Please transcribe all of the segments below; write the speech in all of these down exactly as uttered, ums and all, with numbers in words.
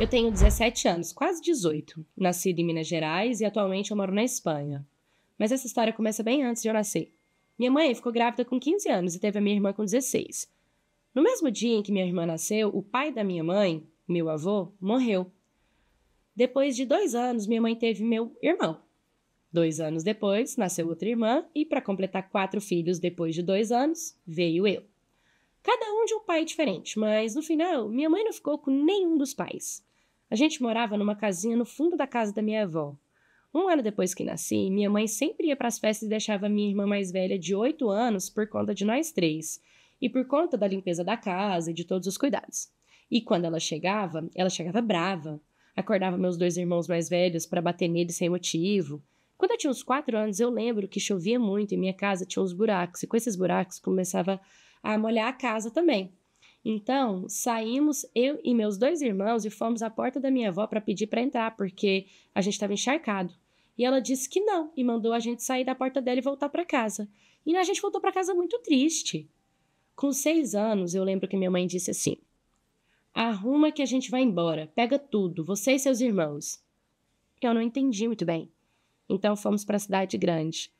Eu tenho dezessete anos, quase dezoito, nascido em Minas Gerais e atualmente eu moro na Espanha. Mas essa história começa bem antes de eu nascer. Minha mãe ficou grávida com quinze anos e teve a minha irmã com dezesseis. No mesmo dia em que minha irmã nasceu, o pai da minha mãe, meu avô, morreu. Depois de dois anos, minha mãe teve meu irmão. Dois anos depois, nasceu outra irmã e, para completar quatro filhos depois de dois anos, veio eu. Cada um de um pai diferente, mas no final, minha mãe não ficou com nenhum dos pais. A gente morava numa casinha no fundo da casa da minha avó. Um ano depois que nasci, minha mãe sempre ia para as festas e deixava minha irmã mais velha de oito anos por conta de nós três, e por conta da limpeza da casa e de todos os cuidados. E quando ela chegava, ela chegava brava. Acordava meus dois irmãos mais velhos para bater nele sem motivo. Quando eu tinha uns quatro anos, eu lembro que chovia muito e minha casa tinha uns buracos, e com esses buracos começava a molhar a casa também. Então, saímos, eu e meus dois irmãos, e fomos à porta da minha avó para pedir para entrar, porque a gente estava encharcado. E ela disse que não, e mandou a gente sair da porta dela e voltar para casa. E a gente voltou para casa muito triste. Com seis anos, eu lembro que minha mãe disse assim: "Arruma que a gente vai embora, pega tudo, você e seus irmãos." Eu não entendi muito bem. Então fomos para a cidade grande,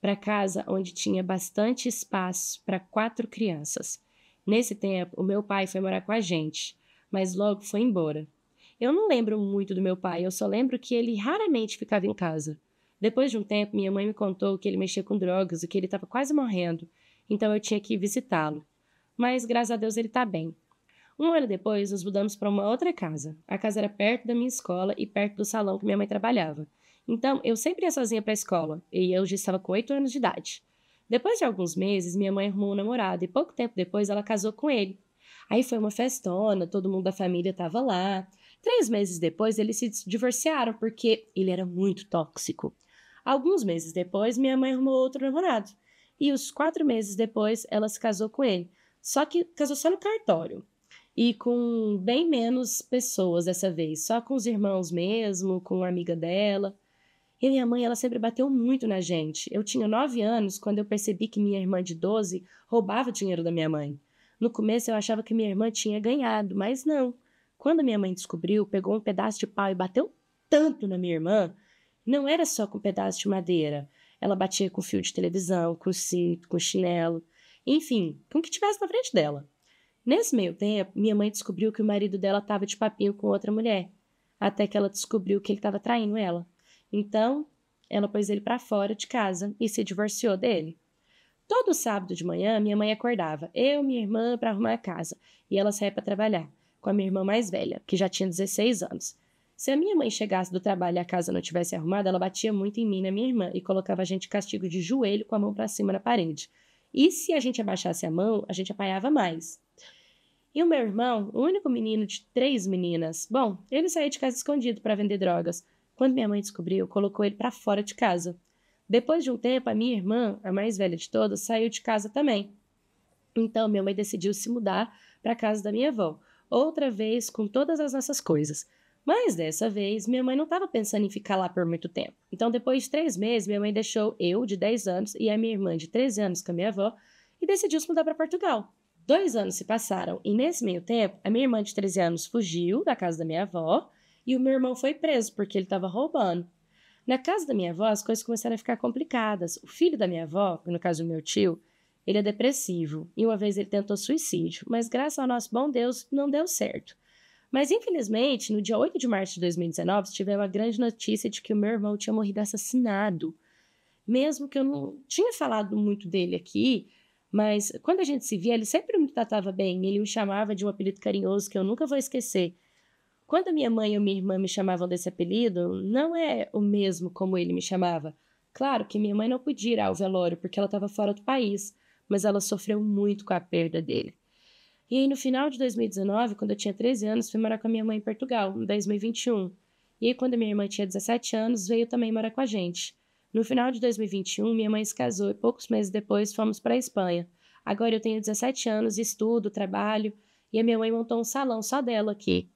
para casa onde tinha bastante espaço para quatro crianças. Nesse tempo, o meu pai foi morar com a gente, mas logo foi embora. Eu não lembro muito do meu pai, eu só lembro que ele raramente ficava em casa. Depois de um tempo, minha mãe me contou que ele mexia com drogas e que ele estava quase morrendo, então eu tinha que visitá-lo. Mas, graças a Deus, ele está bem. Um ano depois, nos mudamos para uma outra casa. A casa era perto da minha escola e perto do salão que minha mãe trabalhava. Então, eu sempre ia sozinha para a escola, e eu já estava com oito anos de idade. Depois de alguns meses, minha mãe arrumou um namorado, e pouco tempo depois ela casou com ele. Aí foi uma festona, todo mundo da família estava lá. Três meses depois, eles se divorciaram, porque ele era muito tóxico. Alguns meses depois, minha mãe arrumou outro namorado. E uns quatro meses depois, ela se casou com ele. Só que casou só no cartório. E com bem menos pessoas dessa vez, só com os irmãos mesmo, com a amiga dela. E minha mãe, ela sempre bateu muito na gente. Eu tinha nove anos quando eu percebi que minha irmã de doze roubava dinheiro da minha mãe. No começo eu achava que minha irmã tinha ganhado, mas não. Quando minha mãe descobriu, pegou um pedaço de pau e bateu tanto na minha irmã. Não era só com um pedaço de madeira. Ela batia com fio de televisão, com cinto, com chinelo. Enfim, com o que tivesse na frente dela. Nesse meio tempo, minha mãe descobriu que o marido dela estava de papinho com outra mulher, até que ela descobriu que ele estava traindo ela. Então, ela pôs ele para fora de casa e se divorciou dele. Todo sábado de manhã, minha mãe acordava, eu e minha irmã, para arrumar a casa, e ela saía para trabalhar, com a minha irmã mais velha, que já tinha dezesseis anos. Se a minha mãe chegasse do trabalho e a casa não tivesse arrumada, ela batia muito em mim e na minha irmã e colocava a gente de castigo de joelho com a mão para cima na parede. E se a gente abaixasse a mão, a gente apanhava mais. E o meu irmão, o único menino de três meninas, bom, ele saía de casa escondido para vender drogas. Quando minha mãe descobriu, colocou ele para fora de casa. Depois de um tempo, a minha irmã, a mais velha de todas, saiu de casa também. Então, minha mãe decidiu se mudar para a casa da minha avó, outra vez com todas as nossas coisas. Mas, dessa vez, minha mãe não estava pensando em ficar lá por muito tempo. Então, depois de três meses, minha mãe deixou eu, de dez anos, e a minha irmã, de treze anos, com a minha avó, e decidiu se mudar para Portugal. Dois anos se passaram e, nesse meio tempo, a minha irmã de treze anos fugiu da casa da minha avó e o meu irmão foi preso porque ele estava roubando. Na casa da minha avó, as coisas começaram a ficar complicadas. O filho da minha avó, no caso do meu tio, ele é depressivo e uma vez ele tentou suicídio, mas graças ao nosso bom Deus não deu certo. Mas, infelizmente, no dia oito de março de dois mil e dezenove, tivemos a grande notícia de que o meu irmão tinha morrido assassinado. Mesmo que eu não tinha falado muito dele aqui, mas quando a gente se via, ele sempre me tratava bem, ele me chamava de um apelido carinhoso que eu nunca vou esquecer. Quando a minha mãe e minha irmã me chamavam desse apelido, não é o mesmo como ele me chamava. Claro que minha mãe não podia ir ao velório porque ela estava fora do país, mas ela sofreu muito com a perda dele. E aí no final de dois mil e dezenove, quando eu tinha treze anos, fui morar com a minha mãe em Portugal, em dois mil e vinte e um. E aí quando a minha irmã tinha dezessete anos, veio também morar com a gente. No final de dois mil e vinte e um, minha mãe se casou e poucos meses depois fomos para a Espanha. Agora eu tenho dezessete anos, estudo, trabalho, e a minha mãe montou um salão só dela aqui.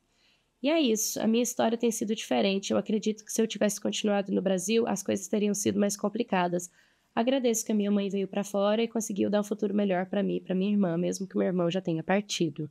E é isso, a minha história tem sido diferente. Eu acredito que se eu tivesse continuado no Brasil, as coisas teriam sido mais complicadas. Agradeço que a minha mãe veio para fora e conseguiu dar um futuro melhor para mim e para minha irmã, mesmo que o meu irmão já tenha partido.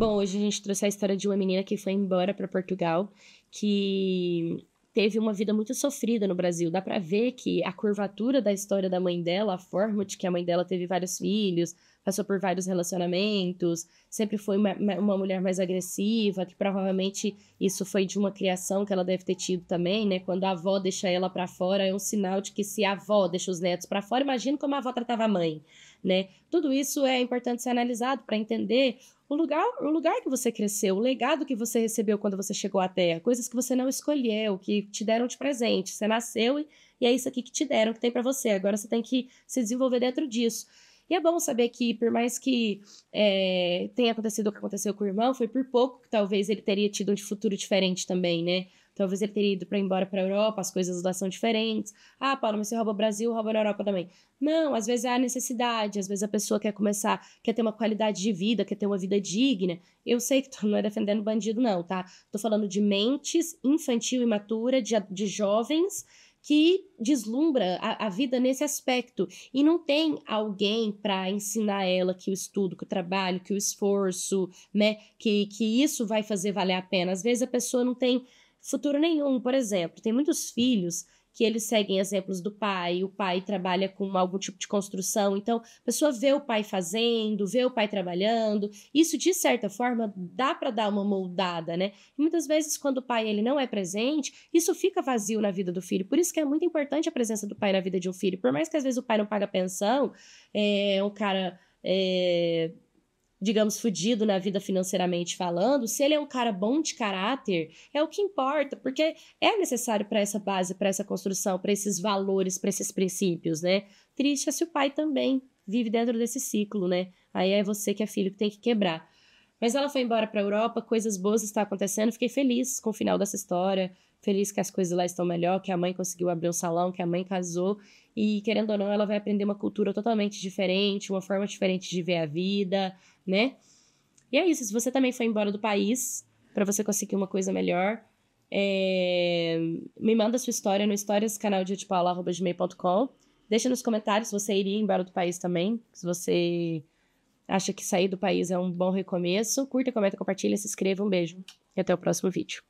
Bom, hoje a gente trouxe a história de uma menina que foi embora para Portugal, que teve uma vida muito sofrida no Brasil. Dá para ver que a curvatura da história da mãe dela, a forma de que a mãe dela teve vários filhos, passou por vários relacionamentos, sempre foi uma, uma mulher mais agressiva, que provavelmente isso foi de uma criação que ela deve ter tido também, né? Quando a avó deixa ela para fora, é um sinal de que se a avó deixa os netos para fora, imagina como a avó tratava a mãe, né? Tudo isso é importante ser analisado para entender o lugar, o lugar que você cresceu, o legado que você recebeu quando você chegou à Terra, coisas que você não escolheu, que te deram de presente. Você nasceu e, e é isso aqui que te deram, que tem para você. Agora você tem que se desenvolver dentro disso. E é bom saber que, por mais que é, tenha acontecido o que aconteceu com o irmão, foi por pouco que talvez ele teria tido um futuro diferente também, né? Talvez ele teria ido para embora para a Europa, as coisas lá são diferentes. Ah, Paula, mas você rouba o Brasil, rouba na Europa também. Não, às vezes há necessidade, às vezes a pessoa quer começar, quer ter uma qualidade de vida, quer ter uma vida digna. Eu sei que tô, não é defendendo bandido não, tá? Tô falando de mentes infantil e imatura, de, de jovens, que deslumbra a, a vida nesse aspecto, e não tem alguém para ensinar ela que o estudo, que o trabalho, que o esforço, né, que, que isso vai fazer valer a pena. Às vezes a pessoa não tem futuro nenhum, por exemplo, tem muitos filhos que eles seguem exemplos do pai, o pai trabalha com algum tipo de construção, então a pessoa vê o pai fazendo, vê o pai trabalhando, isso de certa forma dá para dar uma moldada, né? E muitas vezes quando o pai ele não é presente, isso fica vazio na vida do filho, por isso que é muito importante a presença do pai na vida de um filho, por mais que às vezes o pai não paga pensão, é um cara... É... digamos, fudido na vida financeiramente falando, se ele é um cara bom de caráter, é o que importa, porque é necessário para essa base, para essa construção, para esses valores, para esses princípios, né? Triste é se o pai também vive dentro desse ciclo, né? Aí é você que é filho que tem que quebrar. Mas ela foi embora para a Europa, coisas boas estão acontecendo, fiquei feliz com o final dessa história, feliz que as coisas lá estão melhor, que a mãe conseguiu abrir um salão, que a mãe casou, e querendo ou não, ela vai aprender uma cultura totalmente diferente, uma forma diferente de ver a vida, né? E é isso, se você também foi embora do país, para você conseguir uma coisa melhor, é... me manda sua história no histórias canal dia de paula arroba gmail ponto com, deixa nos comentários se você iria embora do país também, se você... acha que sair do país é um bom recomeço? Curta, comenta, compartilha, se inscreva. Um beijo e até o próximo vídeo.